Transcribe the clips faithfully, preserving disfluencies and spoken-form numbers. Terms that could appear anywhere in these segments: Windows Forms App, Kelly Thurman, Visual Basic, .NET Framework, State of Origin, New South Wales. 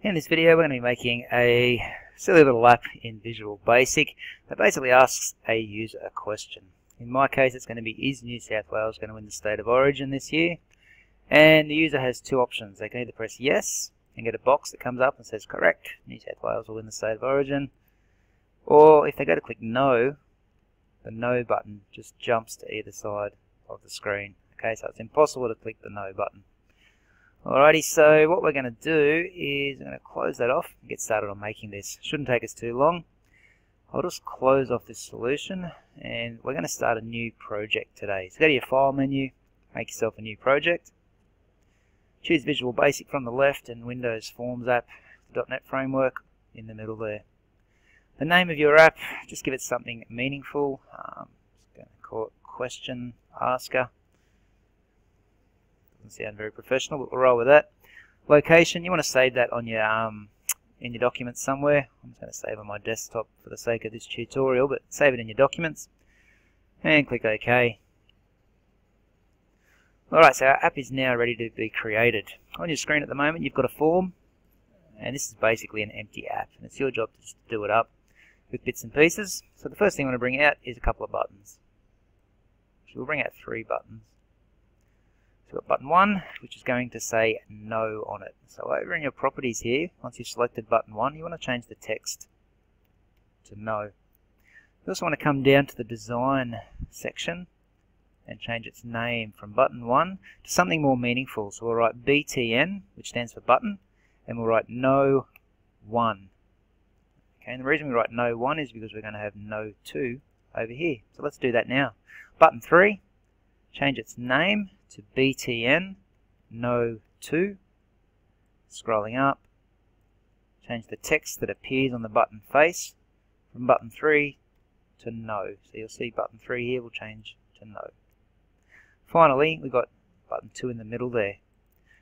In this video we're going to be making a silly little app in Visual Basic that basically asks a user a question. In my case it's going to be, is New South Wales going to win the State of Origin this year? And the user has two options. They can either press yes and get a box that comes up and says correct, New South Wales will win the State of Origin, or if they go to click no, the no button just jumps to either side of the screen. Okay, so it's impossible to click the no button. Alrighty, so what we're going to do is I'm going to close that off and get started on making this. Shouldn't take us too long. I'll just close off this solution and we're going to start a new project today. So go to your file menu, make yourself a new project. Choose Visual Basic from the left and Windows Forms App, dot net Framework in the middle there. The name of your app, just give it something meaningful. Um, just going to call it Question Asker. Sound very professional, but we'll roll with that. Location, you want to save that on your um, in your documents somewhere. I'm just going to save on my desktop for the sake of this tutorial, but save it in your documents and click OK. Alright, so our app is now ready to be created. On your screen at the moment you've got a form, and this is basically an empty app, and it's your job to just do it up with bits and pieces. So the first thing I want to bring out is a couple of buttons. So we'll bring out three buttons. So we've got button one, which is going to say no on it. So over in your properties here, once you've selected button one, you want to change the text to no. You also want to come down to the design section and change its name from button one to something more meaningful. So we'll write B T N, which stands for button, and we'll write no one. Okay, and the reason we write no one is because we're going to have no two over here. So let's do that now. Button three, change its name to B T N no two, scrolling up, change the text that appears on the button face from button three to no. So you'll see button three here will change to no. Finally, we've got button two in the middle there.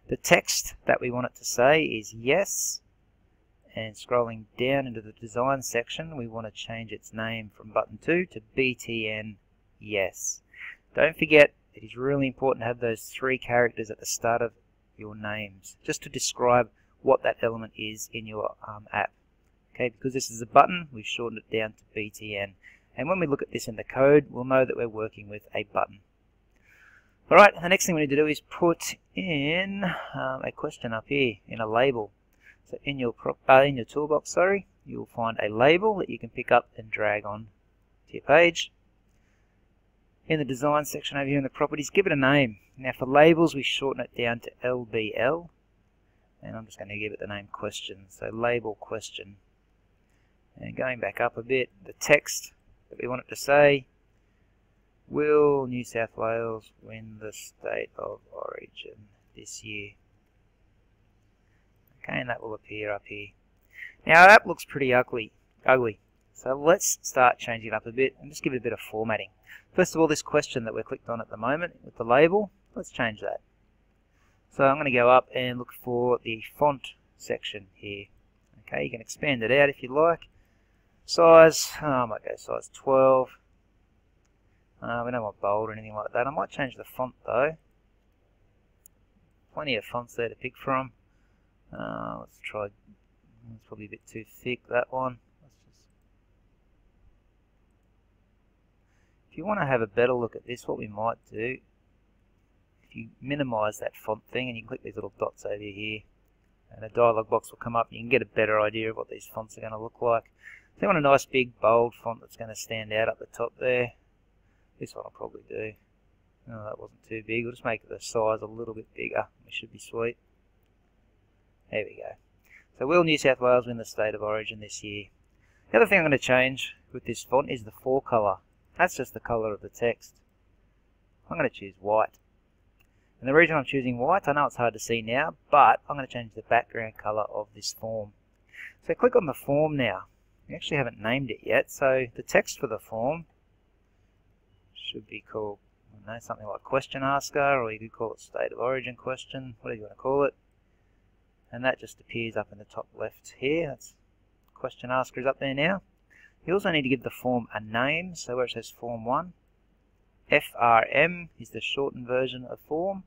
The text that we want it to say is yes, and scrolling down into the design section we want to change its name from button two to B T N yes. Don't forget, it is really important to have those three characters at the start of your names, just to describe what that element is in your um, app. Okay, because this is a button, we've shortened it down to B T N. And when we look at this in the code, we'll know that we're working with a button. Alright, the next thing we need to do is put in um, a question up here, in a label. So in your, prop, uh, in your toolbox, sorry, you'll find a label that you can pick up and drag on to your page. In the design section over here in the properties, give it a name. Now for labels we shorten it down to L B L, and I'm just going to give it the name question, so label question. And going back up a bit, the text that we want it to say, will New South Wales win the State of Origin this year? Okay, and that will appear up here. Now our app looks pretty ugly, ugly. So let's start changing it up a bit and just give it a bit of formatting. First of all, this question that we're clicked on at the moment with the label, let's change that. So I'm going to go up and look for the font section here. Okay, you can expand it out if you like. Size, oh, I might go size twelve. Uh, we don't want bold or anything like that. I might change the font though. Plenty of fonts there to pick from. Uh, let's try, it's probably a bit too thick, that one. If you want to have a better look at this, what we might do, if you minimize that font thing and you click these little dots over here, and a dialog box will come up and you can get a better idea of what these fonts are going to look like. So you want a nice big bold font that's going to stand out up the top there. This one I'll probably do. No, that wasn't too big. We'll just make the size a little bit bigger. It should be sweet. There we go. So will New South Wales win the State of Origin this year? The other thing I'm going to change with this font is the fore colour. That's just the colour of the text. I'm going to choose white. And the reason I'm choosing white, I know it's hard to see now, but I'm going to change the background colour of this form. So click on the form now. We actually haven't named it yet, so the text for the form should be called, I don't know, something like Question Asker, or you could call it State of Origin Question, whatever you want to call it. And that just appears up in the top left here. That's Question Asker is up there now. You also need to give the form a name, so where it says form one, F R M is the shortened version of form,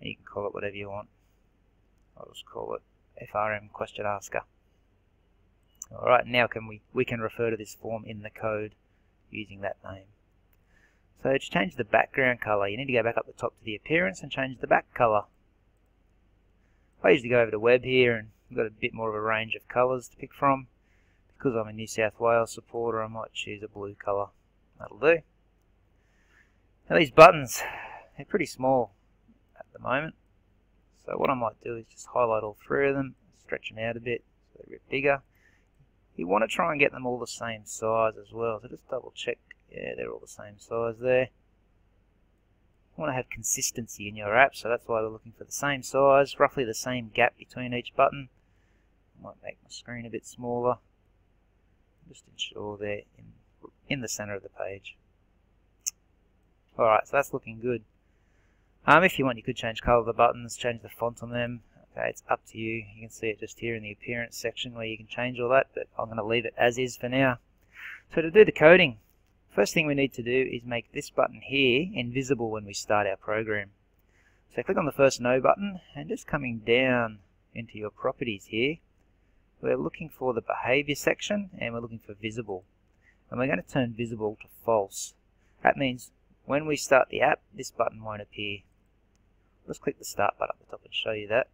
and you can call it whatever you want. I'll just call it F R M question asker. Alright, now can we we can refer to this form in the code using that name. So to change the background color, you need to go back up the top to the appearance and change the back color. I usually go over to web here, and you've got a bit more of a range of colors to pick from. Because I'm a New South Wales supporter, I might choose a blue color. That'll do. Now these buttons, they're pretty small at the moment. So what I might do is just highlight all three of them, stretch them out a bit so they're a bit bigger. You want to try and get them all the same size as well, so just double check. Yeah, they're all the same size there. You want to have consistency in your app, so that's why we're looking for the same size, roughly the same gap between each button. I might make my screen a bit smaller. Just ensure they're in, in the center of the page. Alright, so that's looking good. Um, if you want, you could change color of the buttons, change the font on them. Okay, it's up to you. You can see it just here in the appearance section where you can change all that, but I'm going to leave it as is for now. So to do the coding, first thing we need to do is make this button here invisible when we start our program. So click on the first No button, and just coming down into your properties here, we're looking for the behavior section, and we're looking for visible. And we're going to turn visible to false. That means when we start the app, this button won't appear. Let's click the start button up the top and show you that.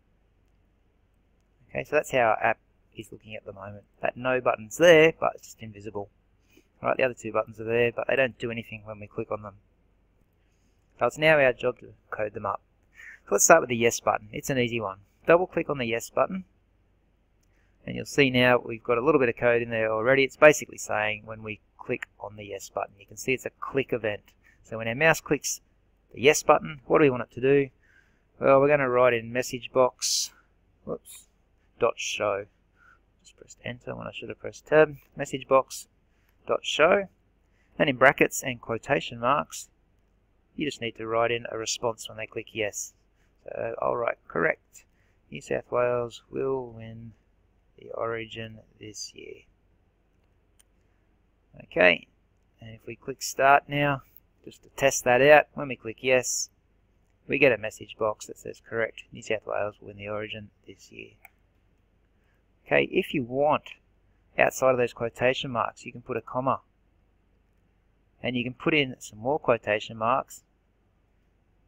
Okay, so that's how our app is looking at the moment. That no button's there, but it's just invisible. Alright, the other two buttons are there, but they don't do anything when we click on them. So it's now our job to code them up. So let's start with the yes button. It's an easy one. Double click on the yes button, and you'll see now we've got a little bit of code in there already. It's basically saying when we click on the yes button. You can see it's a click event. So when our mouse clicks the yes button, what do we want it to do? Well, we're going to write in message box, whoops, dot show. Just pressed enter when I should have pressed tab. Message box dot show. And in brackets and quotation marks, you just need to write in a response when they click yes. So I'll write correct. New South Wales will win the Origin this year. Okay, and if we click start now, just to test that out, when we click yes, we get a message box that says correct, New South Wales will win the Origin this year. Okay, if you want, outside of those quotation marks, you can put a comma, and you can put in some more quotation marks,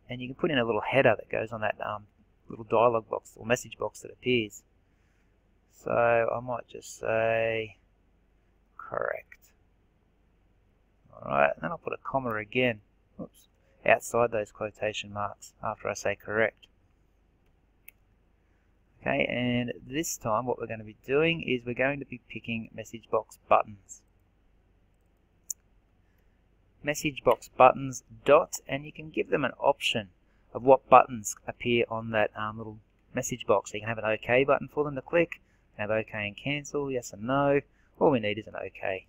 and you can put in a little header that goes on that um, little dialog box or message box that appears. So I might just say correct. Alright, then I'll put a comma again, oops, outside those quotation marks after I say correct. Okay, and this time what we're going to be doing is we're going to be picking message box buttons. Message box buttons dot, and you can give them an option of what buttons appear on that um, little message box. So you can have an OK button for them to click, have OK and cancel, yes and no. All we need is an OK.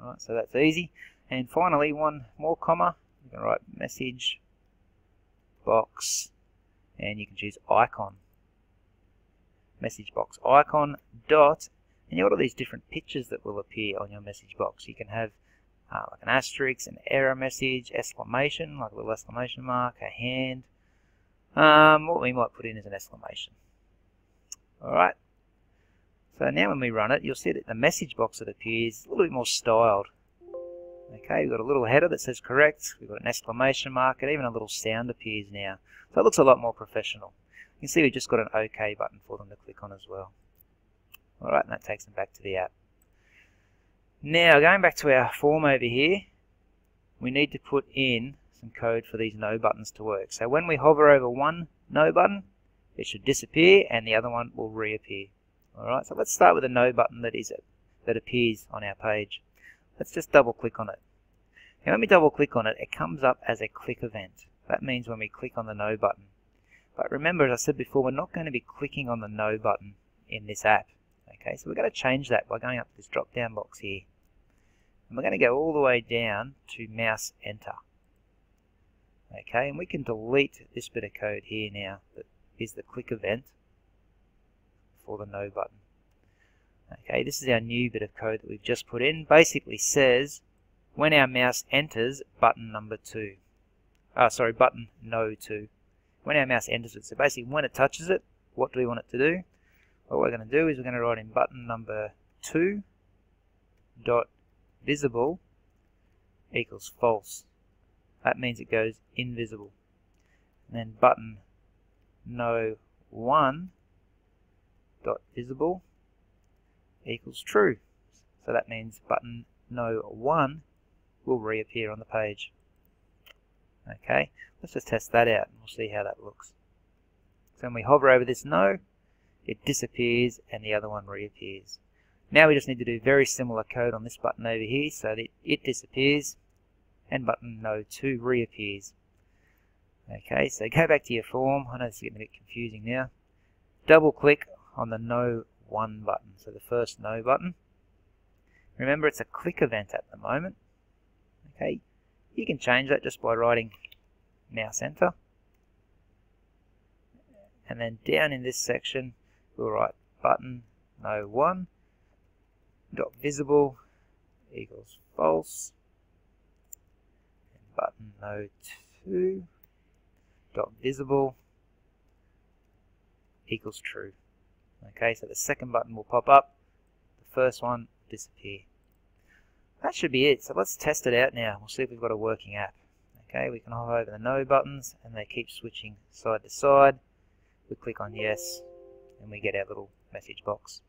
Alright, so that's easy. And finally, one more comma. You can write message box, and you can choose icon. Message box icon dot, and you've got all these different pictures that will appear on your message box. You can have uh, like an asterisk, an error message, exclamation, like a little exclamation mark, a hand. Um, what we might put in is an exclamation. Alright, so now when we run it, you'll see that the message box that appears is a little bit more styled. Okay, we've got a little header that says correct, we've got an exclamation mark, and even a little sound appears now. So it looks a lot more professional. You can see we've just got an OK button for them to click on as well. Alright, and that takes them back to the app. Now, going back to our form over here, we need to put in some code for these no buttons to work. So when we hover over one no button, it should disappear and the other one will reappear. Alright, so let's start with a no button that is that appears on our page. Let's just double click on it. Now when we double click on it, it comes up as a click event. That means when we click on the no button. But remember, as I said before, we're not going to be clicking on the no button in this app. Okay, so we're going to change that by going up to this drop down box here. And we're going to go all the way down to mouse enter. Okay, and we can delete this bit of code here now. Is the click event for the no button. Okay, this is our new bit of code that we've just put in. Basically says when our mouse enters button number two, ah, oh, sorry, button no two. When our mouse enters it, so basically when it touches it, what do we want it to do? What we're going to do is we're going to write in button number two dot visible equals false. That means it goes invisible. And then button no one dot visible equals true. So that means button no one will reappear on the page. Okay, let's just test that out and we'll see how that looks. So when we hover over this no, it disappears and the other one reappears. Now we just need to do very similar code on this button over here so that it disappears and button no two reappears. Okay, so go back to your form. I know this is getting a bit confusing now. Double click on the no one button, so the first no button. Remember, it's a click event at the moment. Okay, you can change that just by writing mouse enter. And then down in this section, we'll write button no one dot visible equals false. And button no two dot visible equals true. Okay, so the second button will pop up, the first one will disappear. That should be it. So let's test it out now. We'll see if we've got a working app. Okay, we can hover over the no buttons and they keep switching side to side. We click on yes and we get our little message box.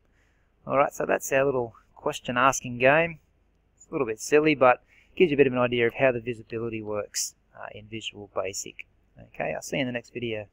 Alright, so that's our little question asking game. It's a little bit silly, but gives you a bit of an idea of how the visibility works uh, in Visual Basic. Okay, I'll see you in the next video.